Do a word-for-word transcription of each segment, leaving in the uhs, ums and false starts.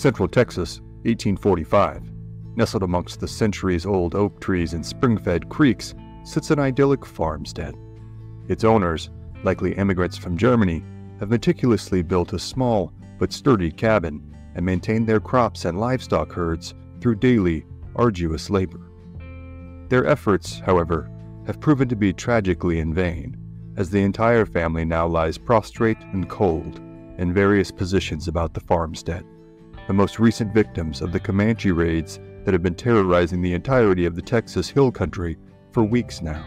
Central Texas, eighteen forty-five. Nestled amongst the centuries-old oak trees and spring-fed creeks sits an idyllic farmstead. Its owners, likely immigrants from Germany, have meticulously built a small but sturdy cabin and maintained their crops and livestock herds through daily, arduous labor. Their efforts, however, have proven to be tragically in vain, as the entire family now lies prostrate and cold in various positions about the farmstead, the most recent victims of the Comanche raids that have been terrorizing the entirety of the Texas Hill Country for weeks now.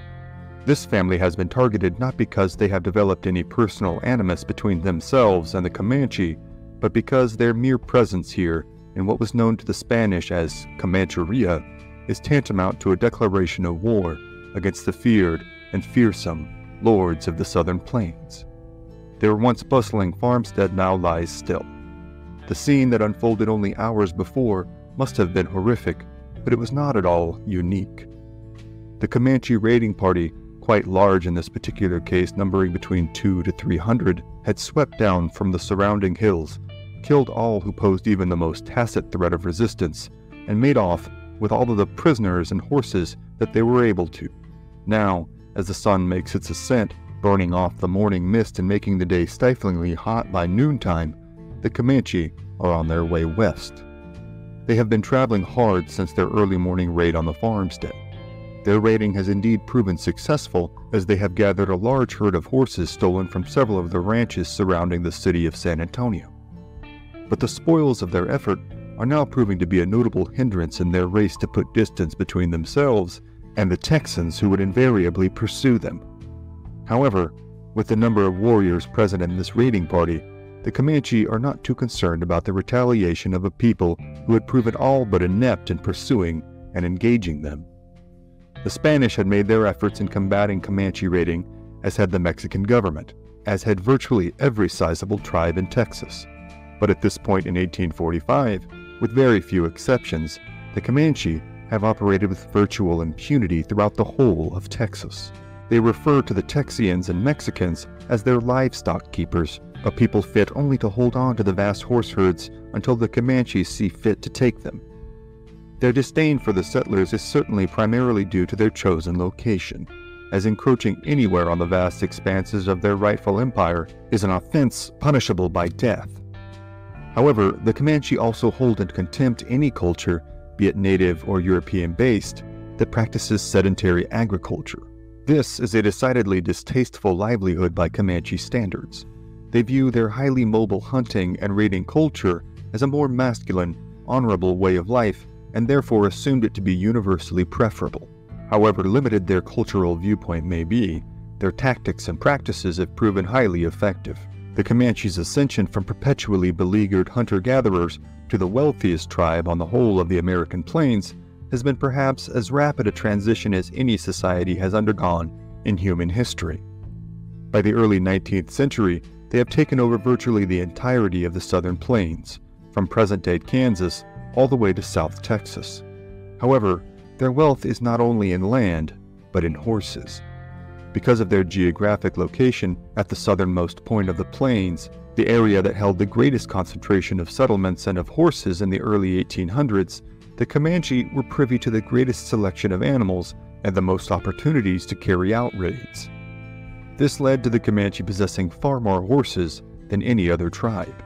This family has been targeted not because they have developed any personal animus between themselves and the Comanche, but because their mere presence here in what was known to the Spanish as Comancheria is tantamount to a declaration of war against the feared and fearsome lords of the Southern Plains. Their once bustling farmstead now lies still. The scene that unfolded only hours before must have been horrific, but it was not at all unique. The Comanche raiding party, quite large in this particular case, numbering between two to three hundred, had swept down from the surrounding hills, killed all who posed even the most tacit threat of resistance, and made off with all of the prisoners and horses that they were able to. Now, as the sun makes its ascent, burning off the morning mist and making the day stiflingly hot by noontime, the Comanche are on their way west. They have been traveling hard since their early morning raid on the farmstead. Their raiding has indeed proven successful, as they have gathered a large herd of horses stolen from several of the ranches surrounding the city of San Antonio. But the spoils of their effort are now proving to be a notable hindrance in their race to put distance between themselves and the Texans who would invariably pursue them. However, with the number of warriors present in this raiding party, the Comanche are not too concerned about the retaliation of a people who had proven all but inept in pursuing and engaging them. The Spanish had made their efforts in combating Comanche raiding, as had the Mexican government, as had virtually every sizable tribe in Texas. But at this point in eighteen forty-five, with very few exceptions, the Comanche have operated with virtual impunity throughout the whole of Texas. They refer to the Texians and Mexicans as their livestock keepers, a people fit only to hold on to the vast horse herds until the Comanches see fit to take them. Their disdain for the settlers is certainly primarily due to their chosen location, as encroaching anywhere on the vast expanses of their rightful empire is an offense punishable by death. However, the Comanche also hold in contempt any culture, be it native or European-based, that practices sedentary agriculture. This is a decidedly distasteful livelihood by Comanche standards. They view their highly mobile hunting and raiding culture as a more masculine, honorable way of life, and therefore assumed it to be universally preferable. However limited their cultural viewpoint may be, their tactics and practices have proven highly effective. The Comanche's ascension from perpetually beleaguered hunter-gatherers to the wealthiest tribe on the whole of the American plains has been perhaps as rapid a transition as any society has undergone in human history. By the early nineteenth century, they have taken over virtually the entirety of the Southern Plains, from present-day Kansas all the way to South Texas. However, their wealth is not only in land, but in horses. Because of their geographic location at the southernmost point of the plains, the area that held the greatest concentration of settlements and of horses in the early eighteen hundreds, the Comanche were privy to the greatest selection of animals and the most opportunities to carry out raids. This led to the Comanche possessing far more horses than any other tribe.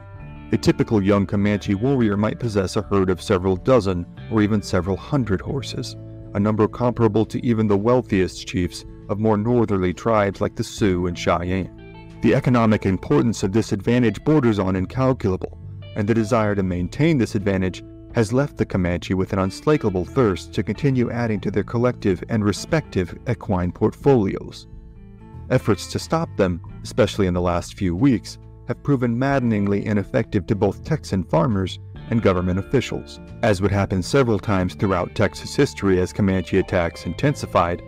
A typical young Comanche warrior might possess a herd of several dozen or even several hundred horses, a number comparable to even the wealthiest chiefs of more northerly tribes like the Sioux and Cheyenne. The economic importance of this advantage borders on incalculable, and the desire to maintain this advantage has left the Comanche with an unslakable thirst to continue adding to their collective and respective equine portfolios. Efforts to stop them, especially in the last few weeks, have proven maddeningly ineffective to both Texan farmers and government officials. As would happen several times throughout Texas history as Comanche attacks intensified,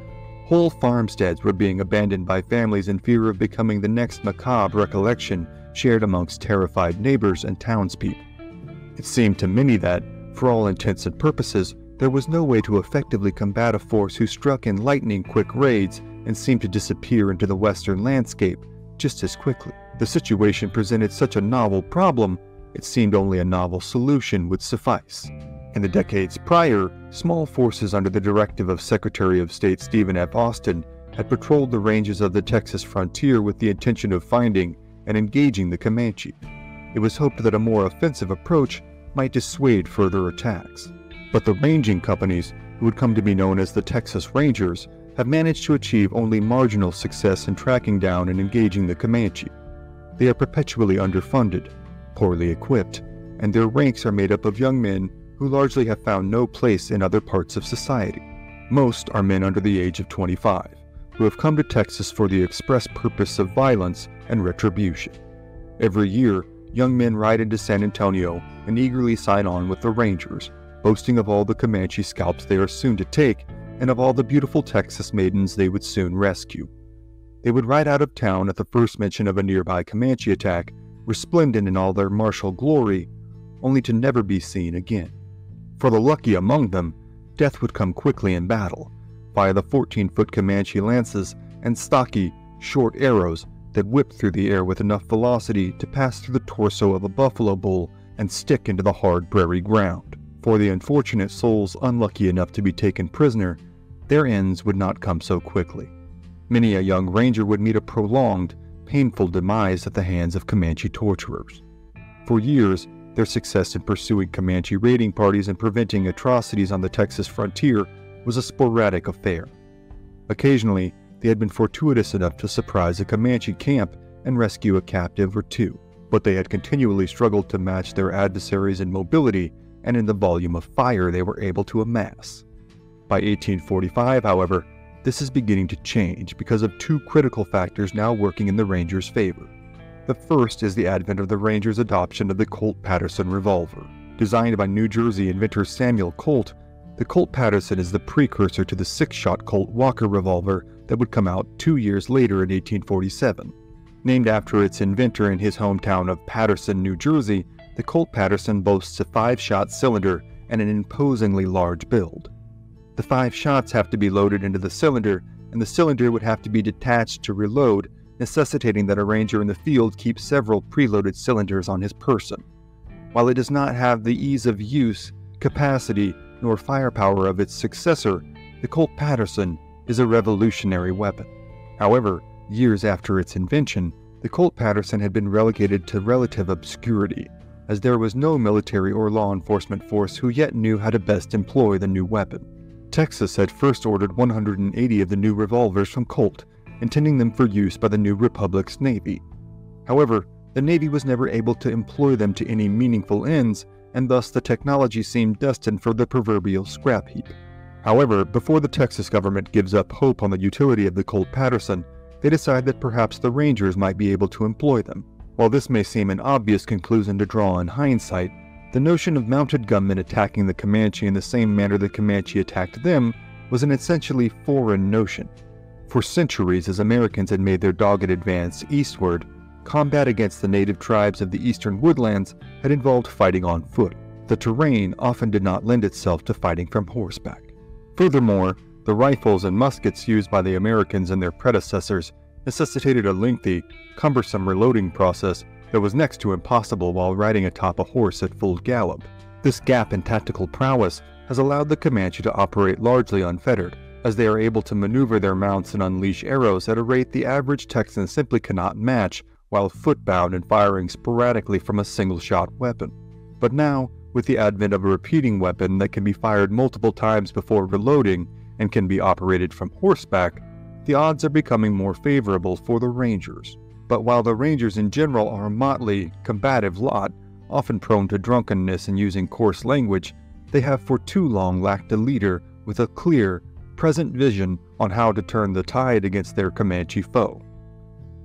whole farmsteads were being abandoned by families in fear of becoming the next macabre recollection shared amongst terrified neighbors and townspeople. It seemed to many that, for all intents and purposes, there was no way to effectively combat a force who struck in lightning-quick raids and seemed to disappear into the western landscape just as quickly. The situation presented such a novel problem it seemed only a novel solution would suffice. In the decades prior, small forces under the directive of Secretary of State Stephen F. Austin had patrolled the ranges of the Texas frontier with the intention of finding and engaging the Comanche. It was hoped that a more offensive approach might dissuade further attacks. But the ranging companies, who would come to be known as the Texas Rangers, have managed to achieve only marginal success in tracking down and engaging the Comanche. They are perpetually underfunded, poorly equipped, and their ranks are made up of young men who largely have found no place in other parts of society. Most are men under the age of twenty-five, who have come to Texas for the express purpose of violence and retribution. Every year, young men ride into San Antonio and eagerly sign on with the Rangers, boasting of all the Comanche scalps they are soon to take and of all the beautiful Texas maidens they would soon rescue. They would ride out of town at the first mention of a nearby Comanche attack, resplendent in all their martial glory, only to never be seen again. For the lucky among them, death would come quickly in battle, via the fourteen-foot Comanche lances and stocky, short arrows that whipped through the air with enough velocity to pass through the torso of a buffalo bull and stick into the hard prairie ground. For the unfortunate souls unlucky enough to be taken prisoner, their ends would not come so quickly. Many a young ranger would meet a prolonged, painful demise at the hands of Comanche torturers. For years, their success in pursuing Comanche raiding parties and preventing atrocities on the Texas frontier was a sporadic affair. Occasionally, they had been fortuitous enough to surprise a Comanche camp and rescue a captive or two, but they had continually struggled to match their adversaries in mobility and in the volume of fire they were able to amass. By eighteen forty-five, however, this is beginning to change because of two critical factors now working in the Rangers' favor. The first is the advent of the Rangers' adoption of the Colt Paterson revolver. Designed by New Jersey inventor Samuel Colt, the Colt Paterson is the precursor to the six-shot Colt Walker revolver that would come out two years later in eighteen forty-seven. Named after its inventor in his hometown of Paterson, New Jersey, the Colt Paterson boasts a five-shot cylinder and an imposingly large build. The five shots have to be loaded into the cylinder, and the cylinder would have to be detached to reload, necessitating that a ranger in the field keep several preloaded cylinders on his person. While it does not have the ease of use, capacity, nor firepower of its successor, the Colt Paterson is a revolutionary weapon. However, years after its invention, the Colt Paterson had been relegated to relative obscurity, as there was no military or law enforcement force who yet knew how to best employ the new weapon. Texas had first ordered one hundred eighty of the new revolvers from Colt, intending them for use by the new Republic's Navy. However, the Navy was never able to employ them to any meaningful ends, and thus the technology seemed destined for the proverbial scrap heap. However, before the Texas government gives up hope on the utility of the Colt Paterson, they decide that perhaps the Rangers might be able to employ them. While this may seem an obvious conclusion to draw in hindsight, the notion of mounted gunmen attacking the Comanche in the same manner the Comanche attacked them was an essentially foreign notion. For centuries, as Americans had made their dogged advance eastward, combat against the native tribes of the eastern woodlands had involved fighting on foot. The terrain often did not lend itself to fighting from horseback. Furthermore, the rifles and muskets used by the Americans and their predecessors necessitated a lengthy, cumbersome reloading process that was next to impossible while riding atop a horse at full gallop. This gap in tactical prowess has allowed the Comanche to operate largely unfettered, as they are able to maneuver their mounts and unleash arrows at a rate the average Texan simply cannot match while footbound and firing sporadically from a single-shot weapon. But now, with the advent of a repeating weapon that can be fired multiple times before reloading and can be operated from horseback, the odds are becoming more favorable for the Rangers. But while the Rangers in general are a motley, combative lot, often prone to drunkenness and using coarse language, they have for too long lacked a leader with a clear, present vision on how to turn the tide against their Comanche foe.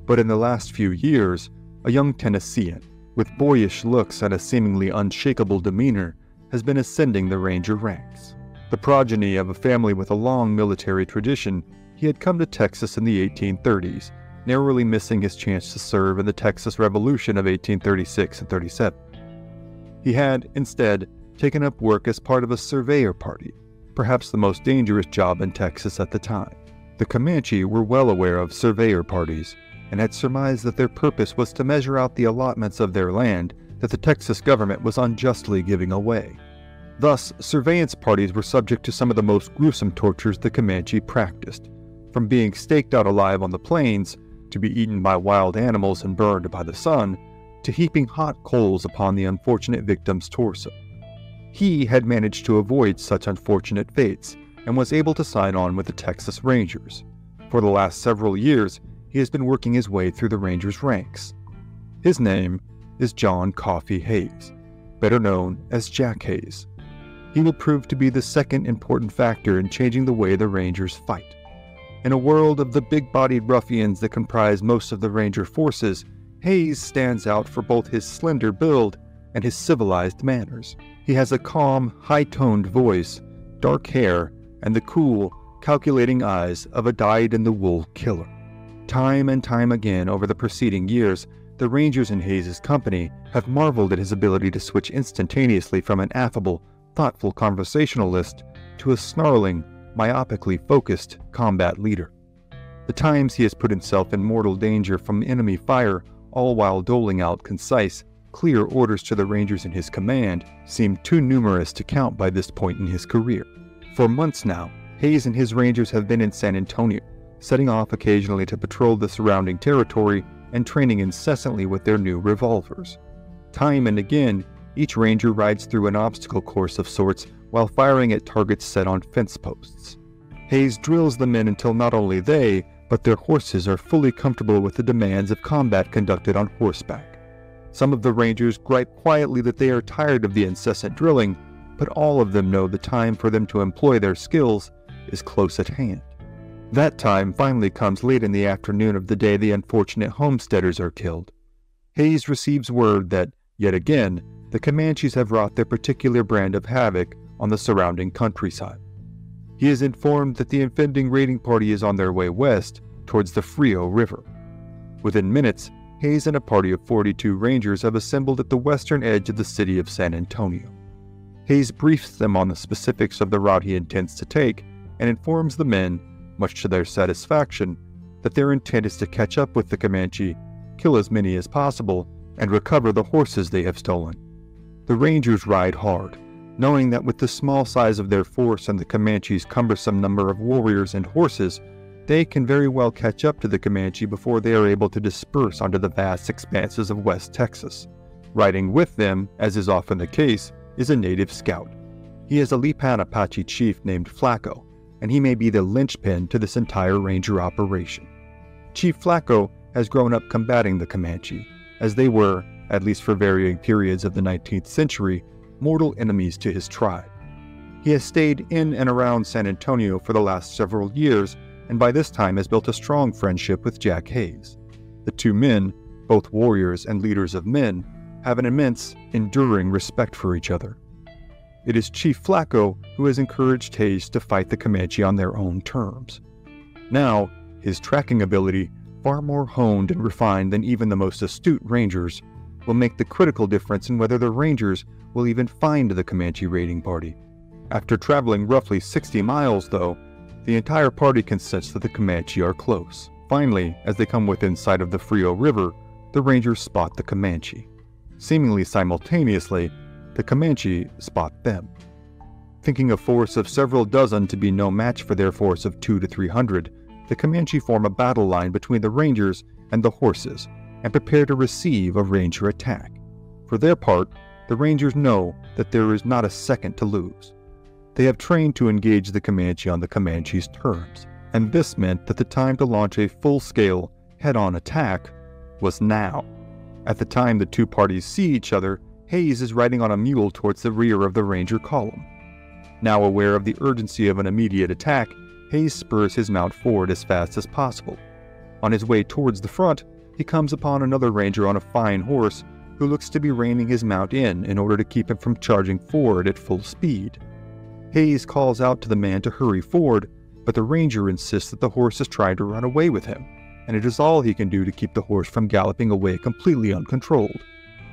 But in the last few years, a young Tennessean, with boyish looks and a seemingly unshakable demeanor, has been ascending the Ranger ranks. The progeny of a family with a long military tradition, he had come to Texas in the eighteen thirties, narrowly missing his chance to serve in the Texas Revolution of eighteen thirty-six and thirty-seven. He had, instead, taken up work as part of a surveyor party, perhaps the most dangerous job in Texas at the time. The Comanche were well aware of surveyor parties and had surmised that their purpose was to measure out the allotments of their land that the Texas government was unjustly giving away. Thus, surveillance parties were subject to some of the most gruesome tortures the Comanche practiced, from being staked out alive on the plains, to be eaten by wild animals and burned by the sun, to heaping hot coals upon the unfortunate victim's torso. He had managed to avoid such unfortunate fates, and was able to sign on with the Texas Rangers. For the last several years, he has been working his way through the Rangers' ranks. His name is John Coffee Hays, better known as Jack Hays. He will prove to be the second important factor in changing the way the Rangers fight. In a world of the big-bodied ruffians that comprise most of the Ranger forces, Hays stands out for both his slender build and his civilized manners. He has a calm, high-toned voice, dark hair, and the cool, calculating eyes of a dyed-in-the-wool killer. Time and time again over the preceding years, the Rangers in Hays's company have marveled at his ability to switch instantaneously from an affable, thoughtful conversationalist to a snarling, myopically focused combat leader. The times he has put himself in mortal danger from enemy fire, all while doling out concise, clear orders to the Rangers in his command, seem too numerous to count by this point in his career. For months now, Hays and his Rangers have been in San Antonio, setting off occasionally to patrol the surrounding territory and training incessantly with their new revolvers. Time and again, each Ranger rides through an obstacle course of sorts while firing at targets set on fence posts. Hays drills the men until not only they, but their horses are fully comfortable with the demands of combat conducted on horseback. Some of the Rangers gripe quietly that they are tired of the incessant drilling, but all of them know the time for them to employ their skills is close at hand. That time finally comes late in the afternoon of the day the unfortunate homesteaders are killed. Hays receives word that, yet again, the Comanches have wrought their particular brand of havoc on the surrounding countryside. He is informed that the offending raiding party is on their way west towards the Frio River. Within minutes, Hays and a party of forty-two Rangers have assembled at the western edge of the city of San Antonio. Hays briefs them on the specifics of the route he intends to take and informs the men, much to their satisfaction, that their intent is to catch up with the Comanche, kill as many as possible, and recover the horses they have stolen. The Rangers ride hard, knowing that with the small size of their force and the Comanche's cumbersome number of warriors and horses, they can very well catch up to the Comanche before they are able to disperse onto the vast expanses of West Texas. Riding with them, as is often the case, is a native scout. He is a Lipan Apache chief named Flacco, and he may be the linchpin to this entire Ranger operation. Chief Flacco has grown up combating the Comanche, as they were, at least for varying periods of the nineteenth century, mortal enemies to his tribe. He has stayed in and around San Antonio for the last several years, and by this time has built a strong friendship with Jack Hays. The two men, both warriors and leaders of men, have an immense, enduring respect for each other. It is Chief Flacco who has encouraged Hays to fight the Comanche on their own terms. Now, his tracking ability, far more honed and refined than even the most astute Rangers, will make the critical difference in whether the Rangers will even find the Comanche raiding party. After traveling roughly sixty miles, though, the entire party can sense that the Comanche are close. Finally, as they come within sight of the Frio River, the Rangers spot the Comanche. Seemingly simultaneously, the Comanche spot them. Thinking a force of several dozen to be no match for their force of two to three hundred, the Comanche form a battle line between the Rangers and the horses and prepare to receive a Ranger attack. For their part, the Rangers know that there is not a second to lose. They have trained to engage the Comanche on the Comanche's terms, and this meant that the time to launch a full-scale, head-on attack was now. At the time the two parties see each other, Hays is riding on a mule towards the rear of the Ranger column. Now aware of the urgency of an immediate attack, Hays spurs his mount forward as fast as possible. On his way towards the front, he comes upon another Ranger on a fine horse who looks to be reining his mount in in order to keep him from charging forward at full speed. Hays calls out to the man to hurry forward, but the Ranger insists that the horse is trying to run away with him, and it is all he can do to keep the horse from galloping away completely uncontrolled.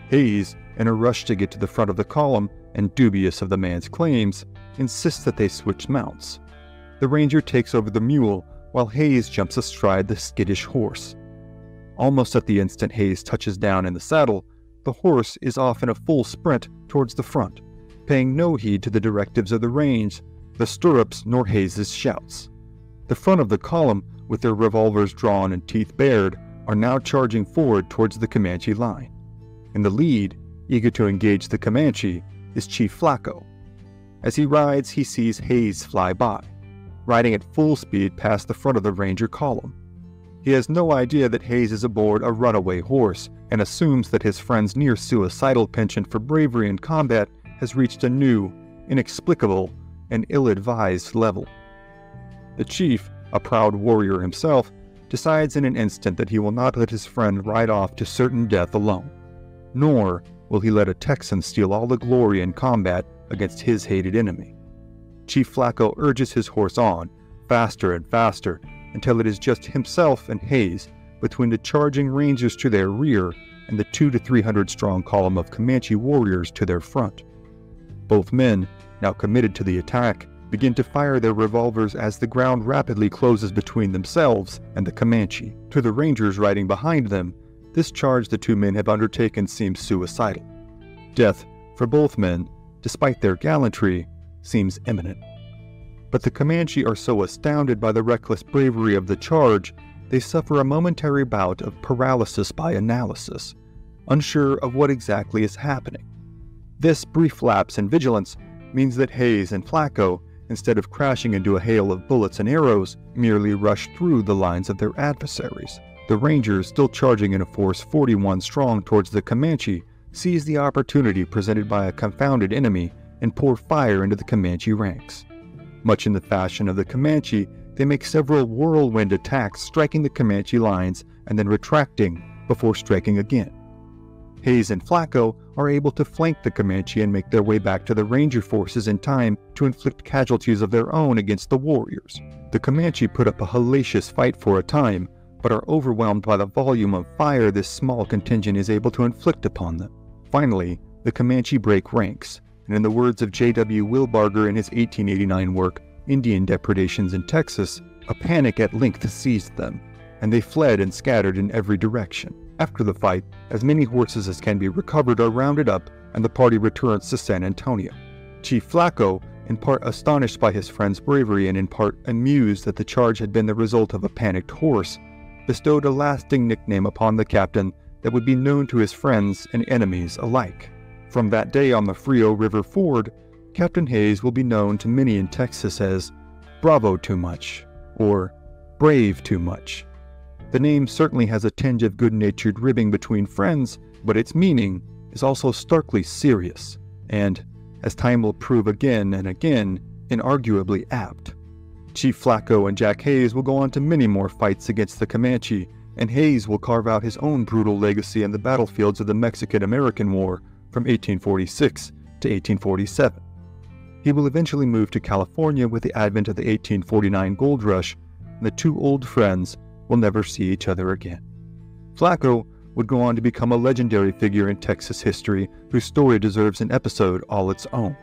Hays, in a rush to get to the front of the column and dubious of the man's claims, insists that they switch mounts. The Ranger takes over the mule while Hays jumps astride the skittish horse. Almost at the instant Hays touches down in the saddle, the horse is off in a full sprint towards the front, paying no heed to the directives of the reins, the stirrups, nor Hayes' shouts. The front of the column, with their revolvers drawn and teeth bared, are now charging forward towards the Comanche line. In the lead, eager to engage the Comanche, is Chief Flacco. As he rides, he sees Hayes fly by, riding at full speed past the front of the Ranger column. He has no idea that Hayes is aboard a runaway horse and assumes that his friend's near-suicidal penchant for bravery in combat has reached a new, inexplicable, and ill-advised level. The chief, a proud warrior himself, decides in an instant that he will not let his friend ride off to certain death alone, nor will he let a Texan steal all the glory in combat against his hated enemy. Chief Flacco urges his horse on, faster and faster, until it is just himself and Hayes between the charging Rangers to their rear and the two to three hundred strong column of Comanche warriors to their front. Both men, now committed to the attack, begin to fire their revolvers as the ground rapidly closes between themselves and the Comanche. To the Rangers riding behind them, this charge the two men have undertaken seems suicidal. Death, for both men, despite their gallantry, seems imminent. But the Comanche are so astounded by the reckless bravery of the charge, they suffer a momentary bout of paralysis by analysis, unsure of what exactly is happening. This brief lapse in vigilance means that Hayes and Flacco, instead of crashing into a hail of bullets and arrows, merely rush through the lines of their adversaries. The Rangers, still charging in a force forty-one strong towards the Comanche, seize the opportunity presented by a confounded enemy and pour fire into the Comanche ranks. Much in the fashion of the Comanche, they make several whirlwind attacks, striking the Comanche lines and then retracting before striking again. Hayes and Flacco are able to flank the Comanche and make their way back to the Ranger forces in time to inflict casualties of their own against the warriors. The Comanche put up a hellacious fight for a time, but are overwhelmed by the volume of fire this small contingent is able to inflict upon them. Finally, the Comanche break ranks, and in the words of J W Wilbarger in his eighteen eighty-nine work, Indian Depredations in Texas, a panic at length seized them, and they fled and scattered in every direction. After the fight, as many horses as can be recovered are rounded up, and the party returns to San Antonio. Chief Flacco, in part astonished by his friend's bravery and in part amused that the charge had been the result of a panicked horse, bestowed a lasting nickname upon the captain that would be known to his friends and enemies alike. From that day on the Frio River ford, Captain Hayes will be known to many in Texas as Bravo Too Much or Brave Too Much. The name certainly has a tinge of good-natured ribbing between friends, but its meaning is also starkly serious and, as time will prove again and again, inarguably apt. Chief Flacco and Jack Hayes will go on to many more fights against the Comanche, and Hayes will carve out his own brutal legacy in the battlefields of the Mexican-American War from eighteen forty-six to eighteen forty-seven. He will eventually move to California with the advent of the eighteen forty-nine gold rush, and the two old friends will never see each other again. Flacco would go on to become a legendary figure in Texas history whose story deserves an episode all its own.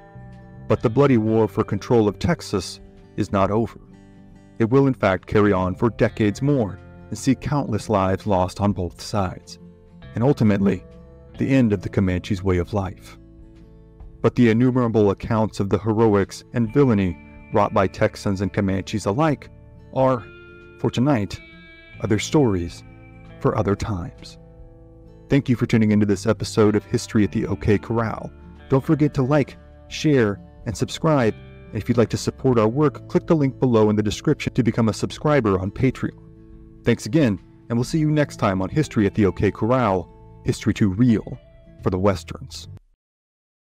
But the bloody war for control of Texas is not over. It will in fact carry on for decades more and see countless lives lost on both sides, and ultimately, the end of the Comanche's way of life. But the innumerable accounts of the heroics and villainy wrought by Texans and Comanches alike are, for tonight, other stories for other times. Thank you for tuning into this episode of History at the OK Corral. Don't forget to like, share, and subscribe. If you'd like to support our work, click the link below in the description to become a subscriber on Patreon. Thanks again, and we'll see you next time on History at the OK Corral, history too real for the Westerns.